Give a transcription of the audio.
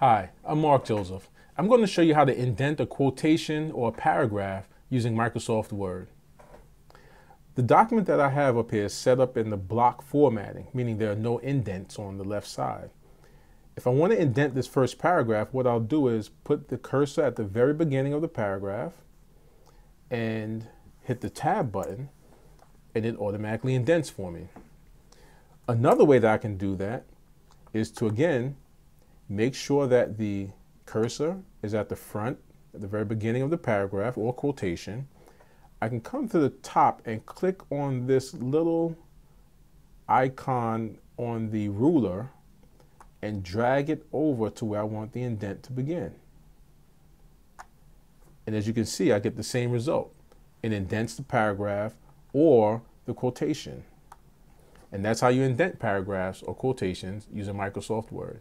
Hi, I'm Marc Joseph. I'm going to show you how to indent a quotation or a paragraph using Microsoft Word. The document that I have up here is set up in the block formatting, meaning there are no indents on the left side. If I want to indent this first paragraph, what I'll do is put the cursor at the very beginning of the paragraph and hit the tab button, and it automatically indents for me. Another way that I can do that is to, again, make sure that the cursor is at the front, at the very beginning of the paragraph or quotation. I can come to the top and click on this little icon on the ruler and drag it over to where I want the indent to begin. And as you can see, I get the same result. It indents the paragraph or the quotation. And that's how you indent paragraphs or quotations using Microsoft Word.